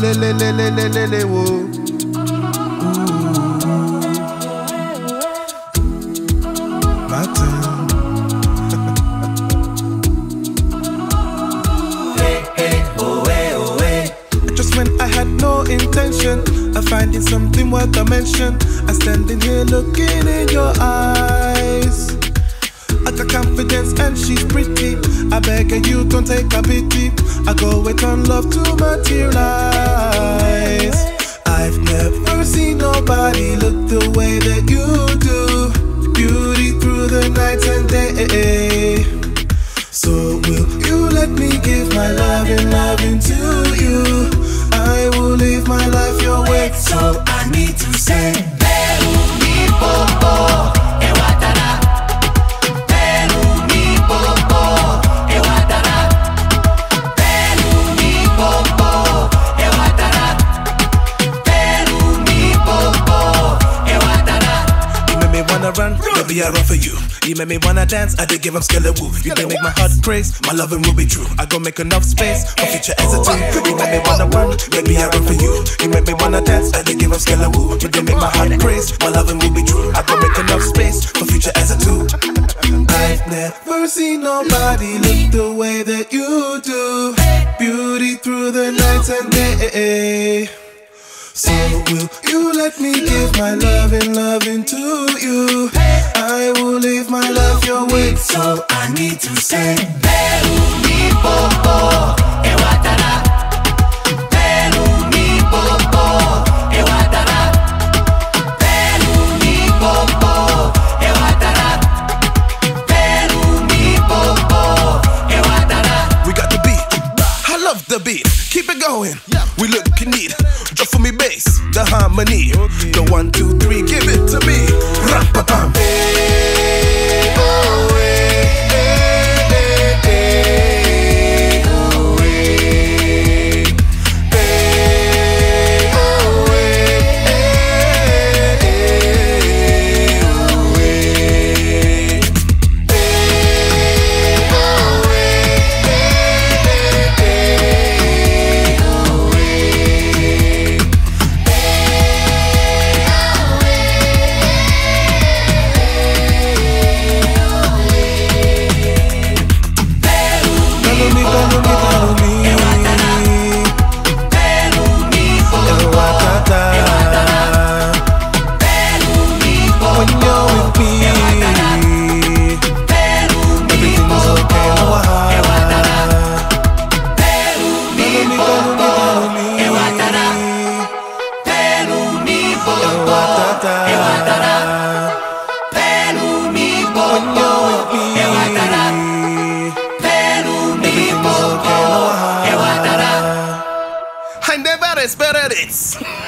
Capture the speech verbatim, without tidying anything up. le le le le le le le wo. Matin. Just when I had no intention of finding something worth a mention, I'm standing here looking in your eyes. I got confidence and she's pretty. I beg her, you don't take a pity. I go wait on love to materialize. I've never seen nobody look the way that you do. Beauty through the night and day. So will you let me give my love and loving to you? I will live my life your way. So I need to say Pelu Mi popo. Baby, I run for you. You make me wanna dance, I did give up skeleton woo. You can make my heart craze, my loving will be true. I go make enough space for future hesitant. You make me wanna run, baby, I run for you. You make me wanna dance, I did give up skeleton woo. You can make my heart craze, my loving will be true. I go make enough space for future hesitant. I've never seen nobody look the way that you do. Beauty through the night and day. So will you let me give my loving, loving to you? I will live my life your way. So I need to say Pelu Mi popo, e watara. Pelu Mi popo, e watara. Pelu Mi popo, e watara. Pelu Mi popo, e watara. We got the beat, I love the beat. Keep it going, we look in need. Drop for me bass, the harmony. The one, two, three, give it to me. Rap-a-bam. I never expected it.